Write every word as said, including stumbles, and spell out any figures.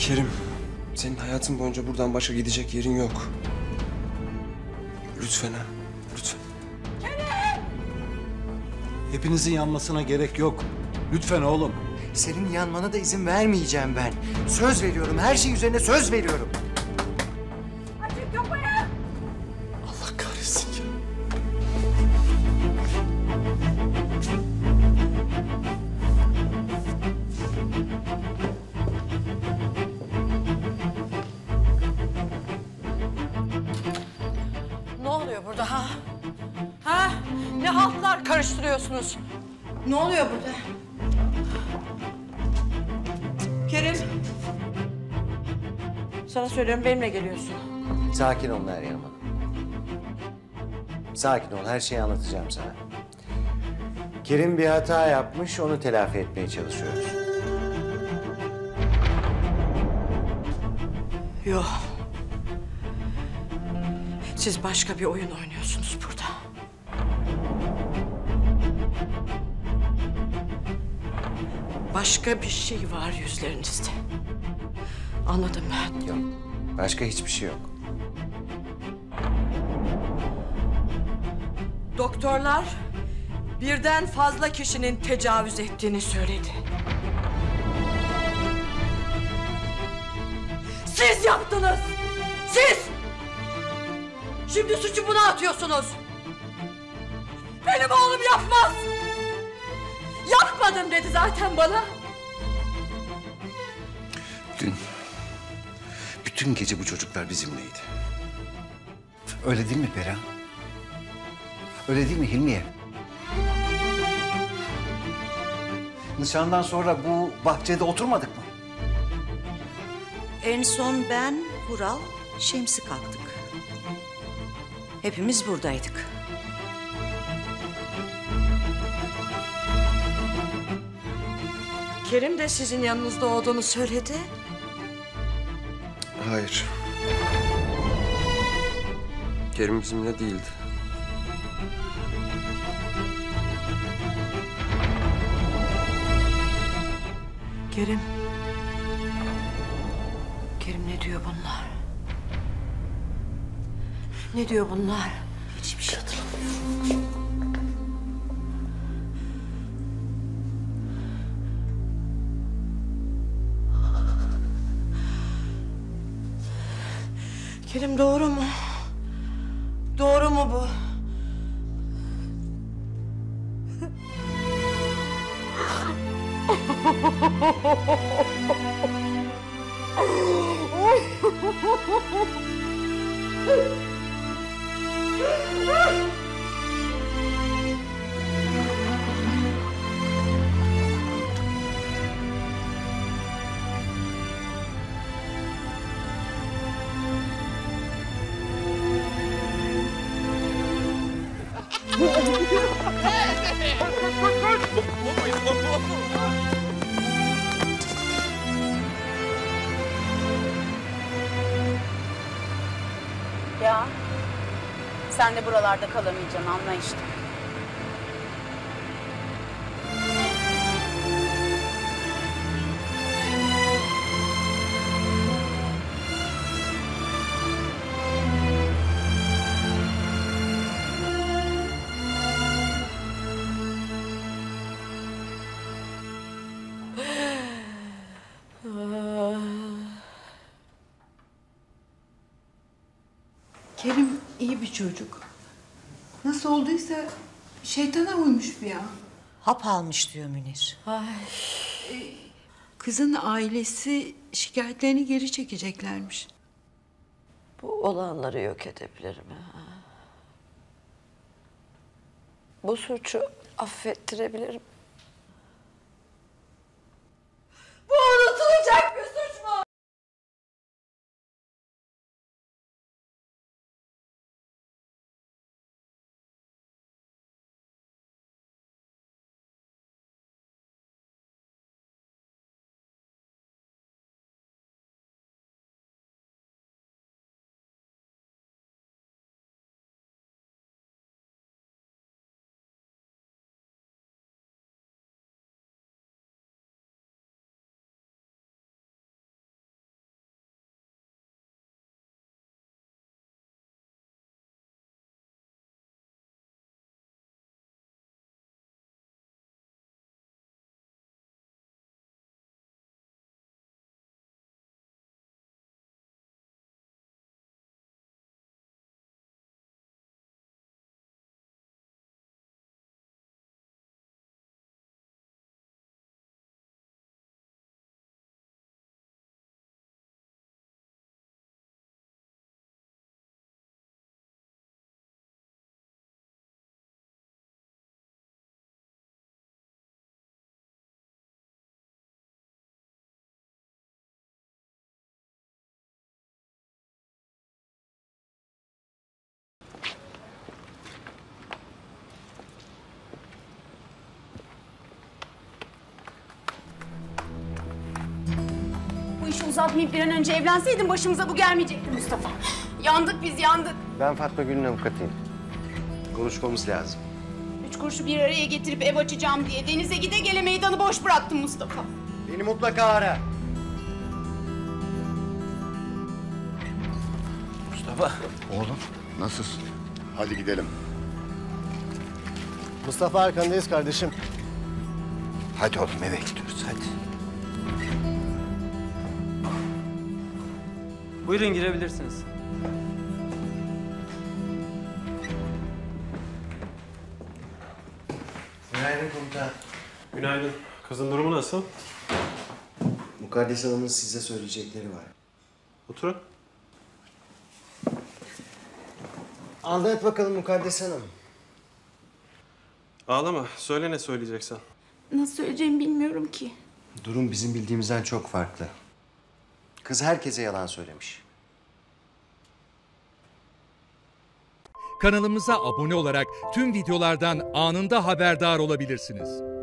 Kerim, senin hayatın boyunca buradan başka gidecek yerin yok. Lütfen ha, lütfen. Kerim! Hepinizin yanmasına gerek yok. Lütfen oğlum. Senin yanmana da izin vermeyeceğim ben. Söz veriyorum, her şey üzerine söz veriyorum. Açın kapıyı! Allah kahretsin ya. Ne oluyor burada ha? Ha? Ne haltlar karıştırıyorsunuz? Ne oluyor burada? Kerim, sana söylüyorum benimle geliyorsun. Sakin ol Neryem Hanım. Sakin ol, her şeyi anlatacağım sana. Kerim bir hata yapmış, onu telafi etmeye çalışıyoruz. Yok. Siz başka bir oyun oynuyorsunuz burada. Başka bir şey var yüzlerinizde. Anladım ben. Yok. Başka hiçbir şey yok. Doktorlar birden fazla kişinin tecavüz ettiğini söyledi. Siz yaptınız. Siz. Şimdi suçu buna atıyorsunuz. Benim oğlum yapmaz. Yapmadım dedi zaten bana. Dün, bütün gece bu çocuklar bizimleydi. Öyle değil mi Perihan? Öyle değil mi Hilmiye? Nişandan sonra bu bahçede oturmadık mı? En son ben, Hural, Şemsi kalktık. Hepimiz buradaydık. Kerim de sizin yanınızda olduğunu söyledi. Hayır. Kerim bizimle değildi. Kerim. Kerim ne diyor bunlar? Ne diyor bunlar? Hiçbir şey hatırlamıyorum. Kerim doğru mu? Doğru mu bu? Ya, sen de buralarda kalamayacaksın, anla işte. Kerim iyi bir çocuk. Nasıl olduysa şeytana uymuş bir an. Hap almış diyor Münir. Ay. Kızın ailesi şikayetlerini geri çekeceklermiş. Bu olanları yok edebilir mi? Bu suçu affettirebilir mi? Bu unutulacak bir suç mu? işi uzatmayıp bir an önce evlenseydin başımıza bu gelmeyecekti Mustafa. Yandık biz, yandık. Ben Fatma Gül'ün avukatıyım. Konuşmamız lazım. Üç kuruşu bir araya getirip ev açacağım diye denize gide gele meydanı boş bıraktın Mustafa. Beni mutlaka ara. Mustafa. Oğlum nasılsın? Hadi gidelim. Mustafa arkandayız kardeşim. Hadi oğlum eve gidiyoruz hadi. Buyurun girebilirsiniz. Günaydın komutanım. Günaydın. Kızın durumu nasıl? Mukaddes Hanım'ın size söyleyecekleri var. Oturun. Anlat bakalım Mukaddes Hanım. Ağlama. Söyle ne söyleyeceksen. Nasıl söyleyeceğimi bilmiyorum ki. Durum bizim bildiğimizden çok farklı. Kız herkese yalan söylemiş. Kanalımıza abone olarak tüm videolardan anında haberdar olabilirsiniz.